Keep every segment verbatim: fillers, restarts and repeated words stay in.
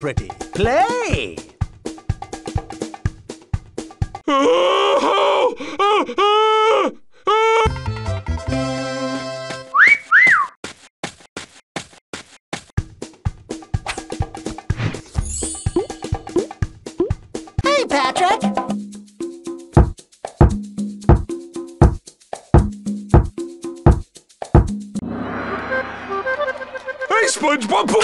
pretty. Play! Hey, Patrick! Hey, SpongeBob!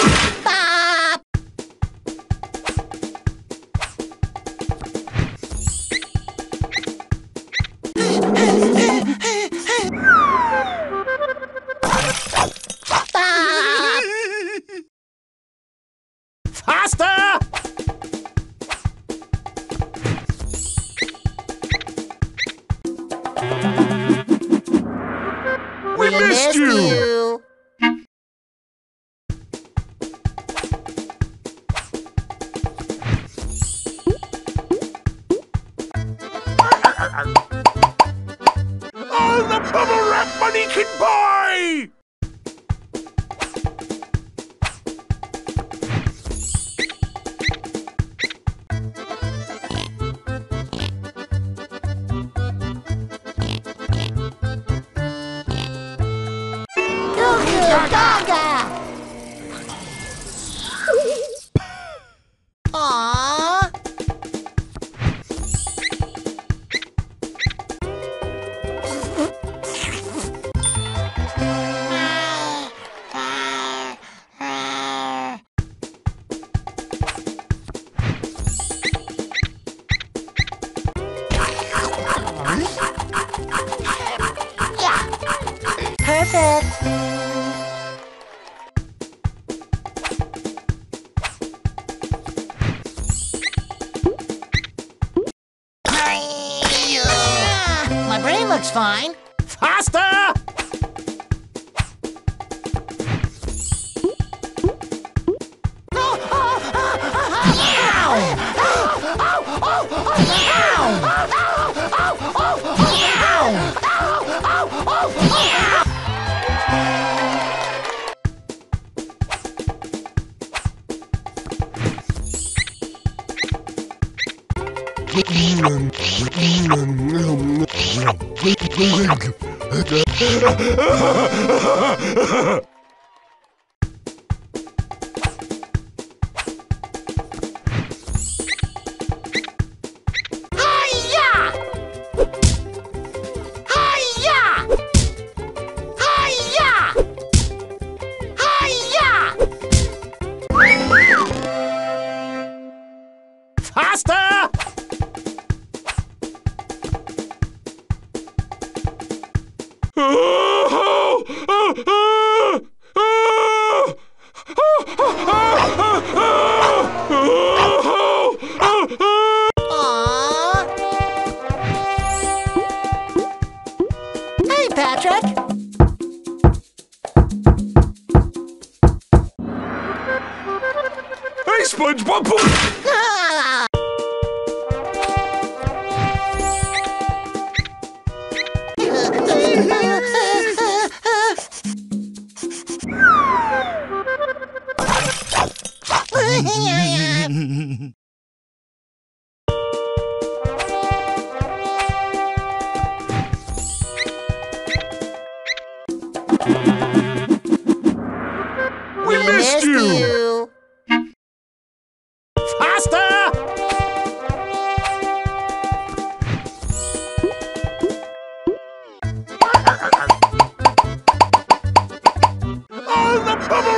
All the bubble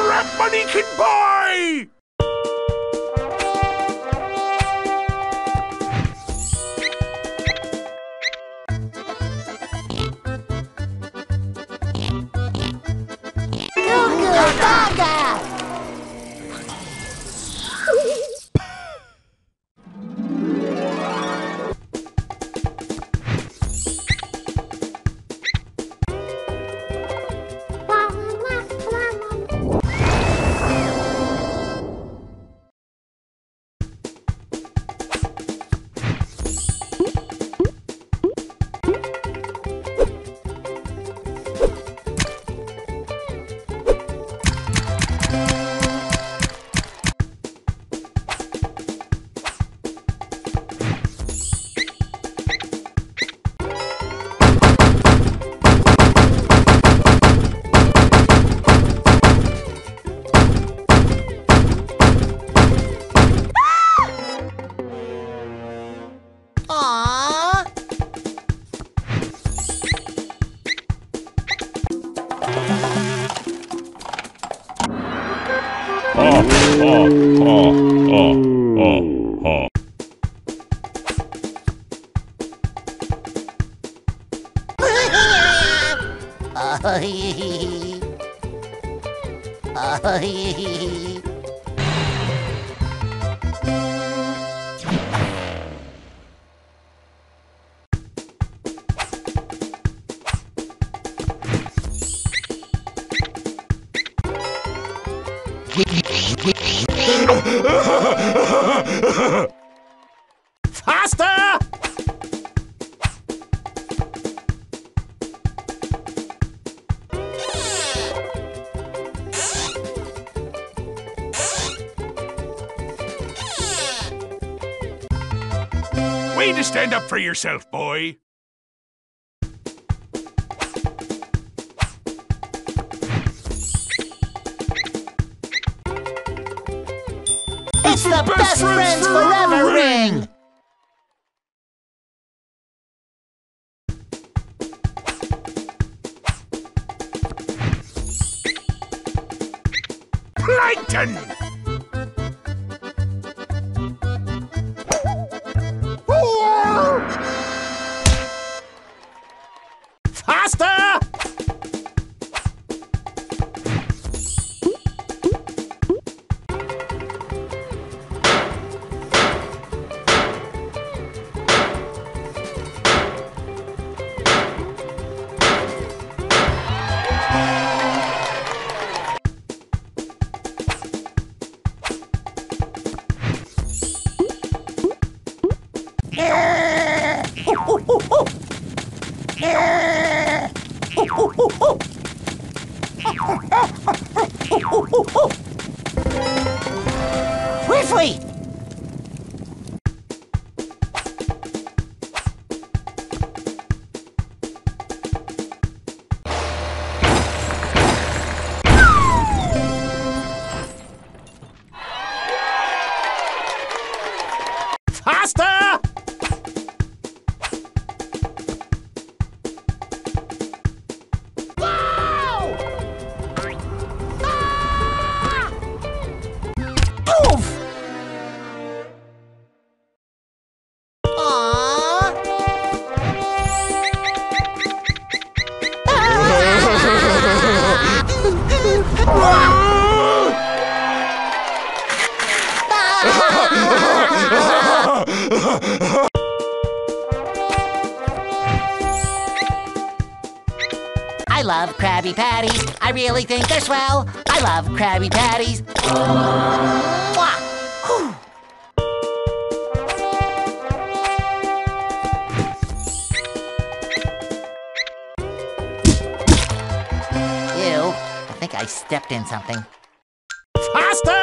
wrap money can buy! oh, oh, oh. Faster! Way to stand up for yourself, boy. It's the best, best friends, friends forever, forever ring. ring. Plankton. Faster. Quickly! Faster! I love Krabby Patties. I really think they're swell. I love Krabby Patties. Ew, I think I stepped in something. Faster!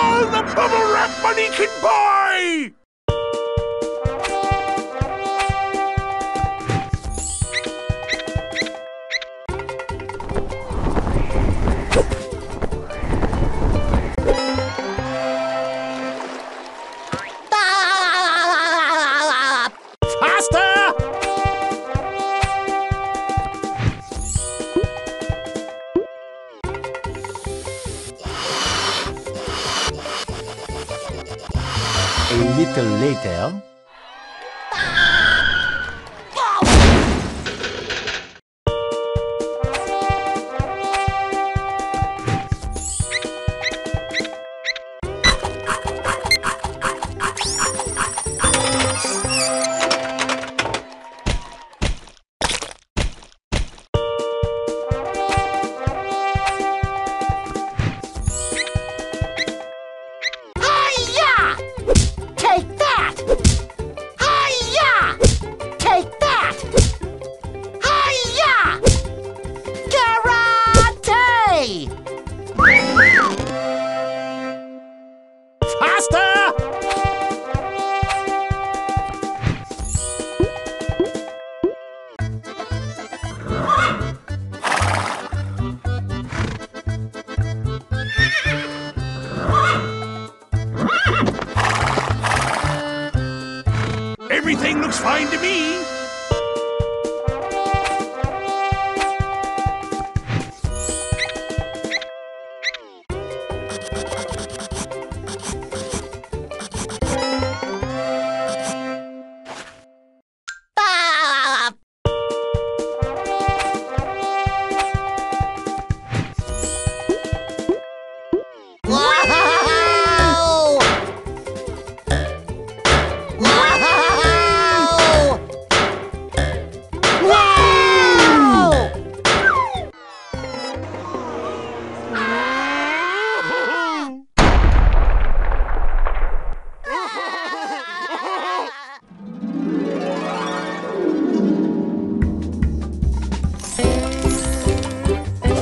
All the bubble wrap money can buy! A little later... Take that! Looks fine to me.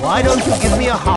Why don't you give me a hug?